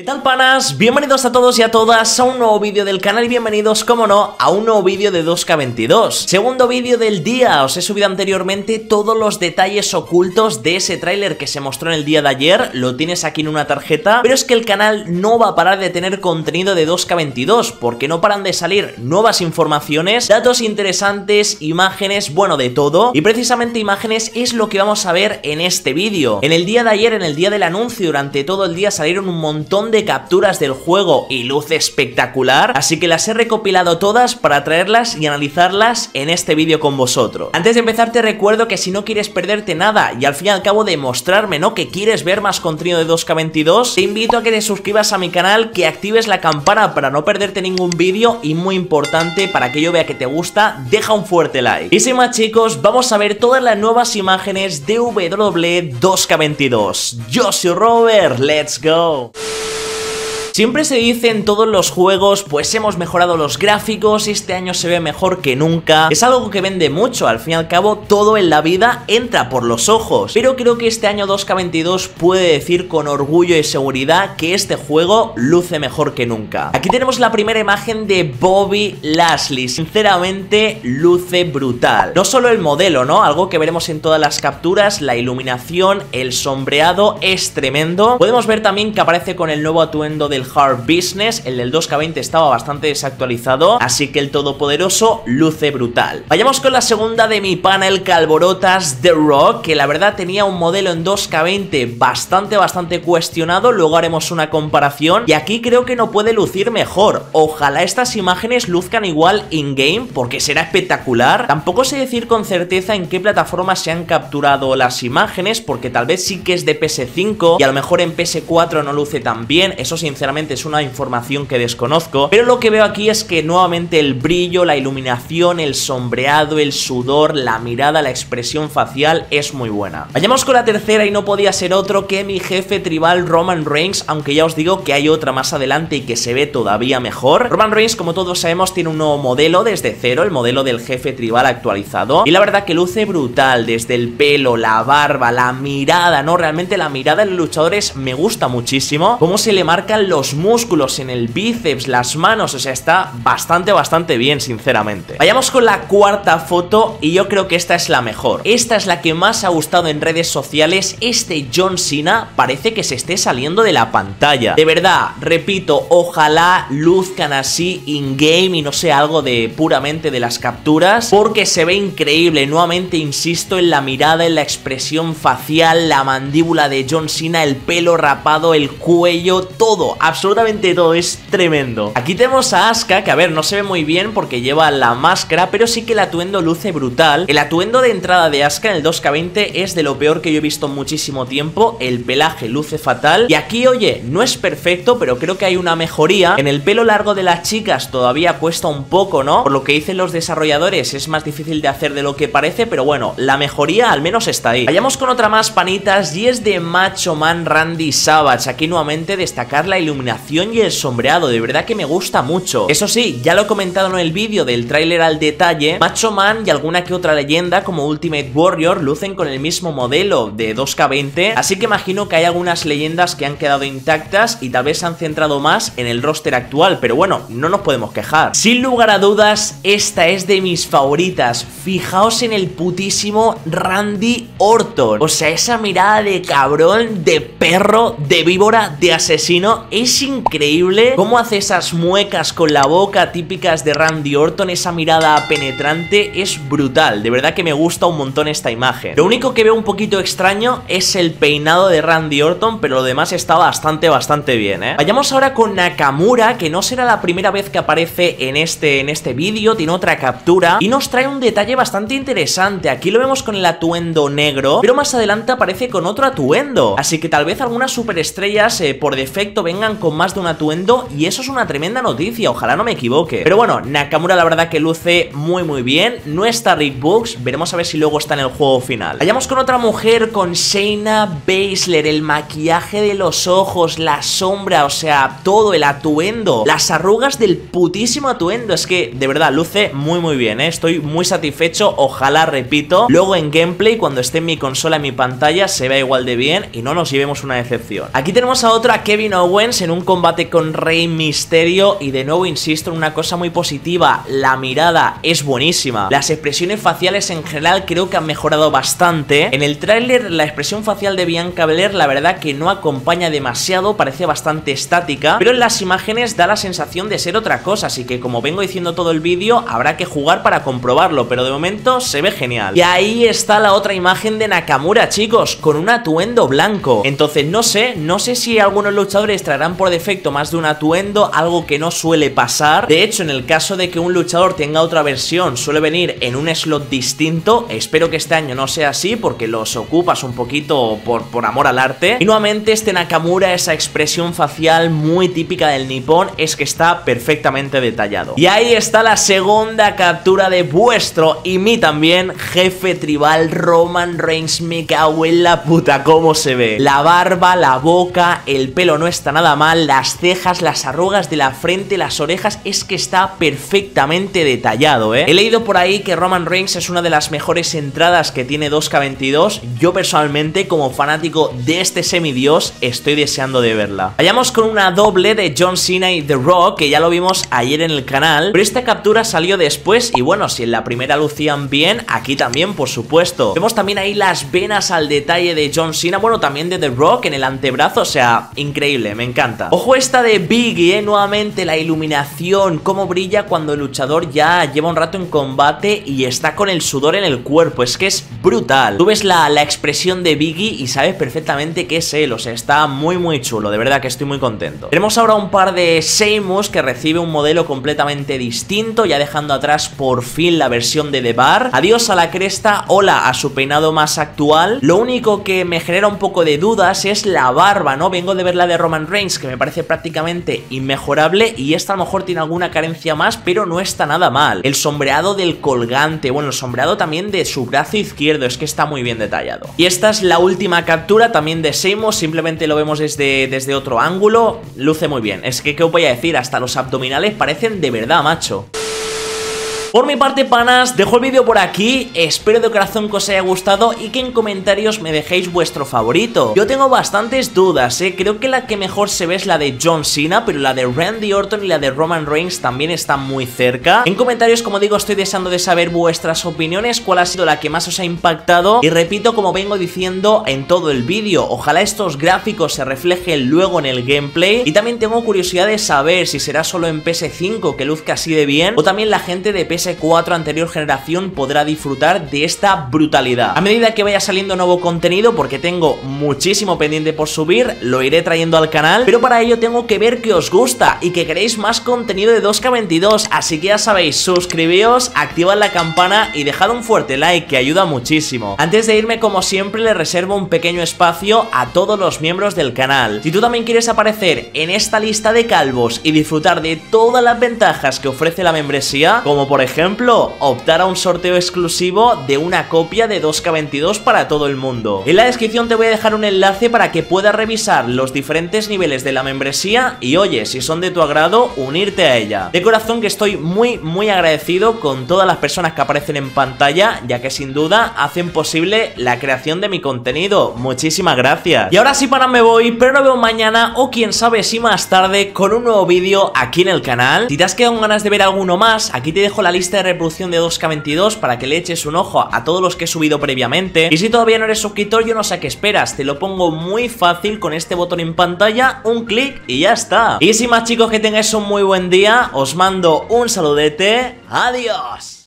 ¿Qué tal, panas? Bienvenidos a todos y a todas a un nuevo vídeo del canal y bienvenidos, como no, a un nuevo vídeo de 2K22. Segundo vídeo del día. Os he subido anteriormente todos los detalles ocultos de ese tráiler que se mostró en el día de ayer. Lo tienes aquí en una tarjeta, pero es que el canal no va a parar de tener contenido de 2K22 porque no paran de salir nuevas informaciones, datos interesantes, imágenes, bueno, de todo. Y precisamente imágenes es lo que vamos a ver en este vídeo. En el día de ayer, en el día del anuncio, durante todo el día salieron un montón de capturas del juego y luz espectacular, así que las he recopilado todas para traerlas y analizarlas en este vídeo con vosotros. Antes de empezar te recuerdo que si no quieres perderte nada y al fin y al cabo demostrarme, ¿no?, que quieres ver más contenido de 2K22, te invito a que te suscribas a mi canal, que actives la campana para no perderte ningún vídeo y, muy importante, para que yo vea que te gusta, deja un fuerte like. Y sin más, chicos, vamos a ver todas las nuevas imágenes de WWE 2K22. Yo soy Robert, let's go. Siempre se dice en todos los juegos, pues hemos mejorado los gráficos, este año se ve mejor que nunca. Es algo que vende mucho, al fin y al cabo todo en la vida entra por los ojos. Pero creo que este año 2K22 puede decir con orgullo y seguridad que este juego luce mejor que nunca. Aquí tenemos la primera imagen de Bobby Lashley. Sinceramente luce brutal. No solo el modelo, ¿no?, algo que veremos en todas las capturas, la iluminación, el sombreado es tremendo. Podemos ver también que aparece con el nuevo atuendo del Hard Business. El del 2K20 estaba bastante desactualizado, así que el todopoderoso luce brutal. Vayamos con la segunda de mi pana, el Calborotas, The Rock, que la verdad tenía un modelo en 2K20 bastante cuestionado, luego haremos una comparación, y aquí creo que no puede lucir mejor. Ojalá estas imágenes luzcan igual in-game, porque será espectacular. Tampoco sé decir con certeza en qué plataforma se han capturado las imágenes, porque tal vez sí que es de PS5, y a lo mejor en PS4 no luce tan bien. Eso, sinceramente, es una información que desconozco, pero lo que veo aquí es que nuevamente el brillo, la iluminación, el sombreado, el sudor, la mirada, la expresión facial es muy buena. Vayamos con la tercera, y no podía ser otro que mi jefe tribal Roman Reigns, aunque ya os digo que hay otra más adelante y que se ve todavía mejor. Roman Reigns, como todos sabemos, tiene un nuevo modelo desde cero, el modelo del jefe tribal actualizado, y la verdad que luce brutal, desde el pelo, la barba, la mirada, ¿no? Realmente la mirada de los luchadores me gusta muchísimo, cómo se le marcan los músculos en el bíceps, las manos, o sea, está bastante bien, sinceramente. Vayamos con la cuarta foto, y yo creo que esta es la mejor. Esta es la que más ha gustado en redes sociales. Este John Cena parece que se esté saliendo de la pantalla. De verdad, repito, ojalá luzcan así in-game y no sea algo de puramente de las capturas, porque se ve increíble. Nuevamente insisto en la mirada, en la expresión facial, la mandíbula de John Cena, el pelo rapado, el cuello, todo, absolutamente todo, es tremendo. Aquí tenemos a Asuka, que a ver, no se ve muy bien porque lleva la máscara, pero sí que el atuendo luce brutal. El atuendo de entrada de Asuka en el 2K20 es de lo peor que yo he visto en muchísimo tiempo. El pelaje luce fatal, y aquí, oye, no es perfecto, pero creo que hay una mejoría. En el pelo largo de las chicas todavía cuesta un poco, ¿no?, por lo que dicen los desarrolladores, es más difícil de hacer de lo que parece, pero bueno, la mejoría al menos está ahí. Vayamos con otra más, panitas, y es de Macho Man Randy Savage. Aquí nuevamente destacar la iluminación y el sombreado, de verdad que me gusta mucho. Eso sí, ya lo he comentado en el vídeo del tráiler al detalle, Macho Man y alguna que otra leyenda como Ultimate Warrior lucen con el mismo modelo de 2K20, así que imagino que hay algunas leyendas que han quedado intactas y tal vez se han centrado más en el roster actual, pero bueno, no nos podemos quejar. Sin lugar a dudas, esta es de mis favoritas. Fijaos en el putísimo Randy Orton, o sea, esa mirada de cabrón, de perro, de víbora, de asesino. Es increíble cómo hace esas muecas con la boca típicas de Randy Orton, esa mirada penetrante, es brutal. De verdad que me gusta un montón esta imagen. Lo único que veo un poquito extraño es el peinado de Randy Orton, pero lo demás está bastante bien, ¿eh? Vayamos ahora con Nakamura, que no será la primera vez que aparece en este vídeo, tiene otra captura y nos trae un detalle bastante interesante. Aquí lo vemos con el atuendo negro, pero más adelante aparece con otro atuendo, así que tal vez algunas superestrellas por defecto vengan con más de un atuendo, y eso es una tremenda noticia, ojalá no me equivoque. Pero bueno, Nakamura la verdad que luce muy bien. No está Rick Books, veremos a ver si luego está en el juego final. Vayamos con otra mujer, con Shayna Baszler. El maquillaje de los ojos, la sombra, o sea, todo el atuendo, las arrugas del putísimo atuendo, es que de verdad luce muy bien, ¿eh? Estoy muy satisfecho. Ojalá, repito, luego en gameplay, cuando esté en mi consola, en mi pantalla, se vea igual de bien y no nos llevemos una decepción. Aquí tenemos a otra Kevin Owens en en un combate con Rey Misterio. Y de nuevo insisto en una cosa muy positiva: la mirada es buenísima. Las expresiones faciales en general creo que han mejorado bastante. En el tráiler la expresión facial de Bianca Belair la verdad que no acompaña demasiado, parece bastante estática, pero en las imágenes da la sensación de ser otra cosa, así que como vengo diciendo todo el vídeo, habrá que jugar para comprobarlo, pero de momento se ve genial. Y ahí está la otra imagen de Nakamura, chicos, con un atuendo blanco. Entonces no sé si algunos luchadores traerán por defecto más de un atuendo, algo que no suele pasar. De hecho, en el caso de que un luchador tenga otra versión, suele venir en un slot distinto. Espero que este año no sea así, porque los ocupas un poquito por amor al arte. Y nuevamente este Nakamura, esa expresión facial muy típica del nipón, es que está perfectamente detallado. Y ahí está la segunda captura de vuestro y mí también jefe tribal, Roman Reigns. Me cago en la puta cómo se ve. La barba, la boca, el pelo no está nada mal, las cejas, las arrugas de la frente, las orejas, es que está perfectamente detallado, He leído por ahí que Roman Reigns es una de las mejores entradas que tiene 2K22. Yo personalmente, como fanático de este semidios, estoy deseando de verla. Vayamos con una doble de John Cena y The Rock, que ya lo vimos ayer en el canal, pero esta captura salió después y bueno, si en la primera lucían bien, aquí también, por supuesto. Vemos también ahí las venas al detalle de John Cena, bueno, también de The Rock en el antebrazo, o sea, increíble, me encanta. Ojo esta de Biggie, nuevamente la iluminación, cómo brilla cuando el luchador ya lleva un rato en combate y está con el sudor en el cuerpo, es que es brutal. Tú ves la expresión de Biggie y sabes perfectamente que es él, o sea, está muy chulo, de verdad que estoy muy contento. Tenemos ahora un par de Seymour que recibe un modelo completamente distinto, ya dejando atrás por fin la versión de The Bar. Adiós a la cresta, hola a su peinado más actual. Lo único que me genera un poco de dudas es la barba, ¿no? Vengo de ver la de Roman Reigns, que me parece prácticamente inmejorable, y esta a lo mejor tiene alguna carencia más, pero no está nada mal. El sombreado del colgante, bueno, el sombreado también de su brazo izquierdo, es que está muy bien detallado. Y esta es la última captura también de Seymour, simplemente lo vemos desde otro ángulo, luce muy bien. Es que, ¿qué os voy a decir? Hasta los abdominales parecen de verdad, macho. Por mi parte, panas, dejo el vídeo por aquí. Espero de corazón que os haya gustado y que en comentarios me dejéis vuestro favorito. Yo tengo bastantes dudas, Creo que la que mejor se ve es la de John Cena, pero la de Randy Orton y la de Roman Reigns también están muy cerca. En comentarios, como digo, estoy deseando de saber vuestras opiniones, cuál ha sido la que más os ha impactado. Y repito, como vengo diciendo en todo el vídeo, ojalá estos gráficos se reflejen luego en el gameplay. Y también tengo curiosidad de saber si será solo en PS5 que luzca así de bien, o también la gente de PS5 S4 anterior generación podrá disfrutar de esta brutalidad. A medida que vaya saliendo nuevo contenido, porque tengo muchísimo pendiente por subir, lo iré trayendo al canal, pero para ello tengo que ver que os gusta y que queréis más contenido de 2K22, así que ya sabéis, suscribíos, activad la campana y dejad un fuerte like, que ayuda muchísimo. Antes de irme, como siempre, le reservo un pequeño espacio a todos los miembros del canal. Si tú también quieres aparecer en esta lista de calvos y disfrutar de todas las ventajas que ofrece la membresía, como por ejemplo, optar a un sorteo exclusivo de una copia de 2K22 para todo el mundo. En la descripción te voy a dejar un enlace para que puedas revisar los diferentes niveles de la membresía y, oye, si son de tu agrado, unirte a ella. De corazón que estoy muy agradecido con todas las personas que aparecen en pantalla, ya que sin duda hacen posible la creación de mi contenido. Muchísimas gracias. Y ahora sí, para me voy, pero nos vemos mañana o quién sabe si más tarde con un nuevo vídeo aquí en el canal. Si te has quedado con ganas de ver alguno más, aquí te dejo la lista de reproducción de 2K22 para que le eches un ojo a todos los que he subido previamente. Y si todavía no eres suscriptor, yo no sé a qué esperas, te lo pongo muy fácil con este botón en pantalla, un clic y ya está. Y sin más, chicos, que tengáis un muy buen día, os mando un saludete, adiós.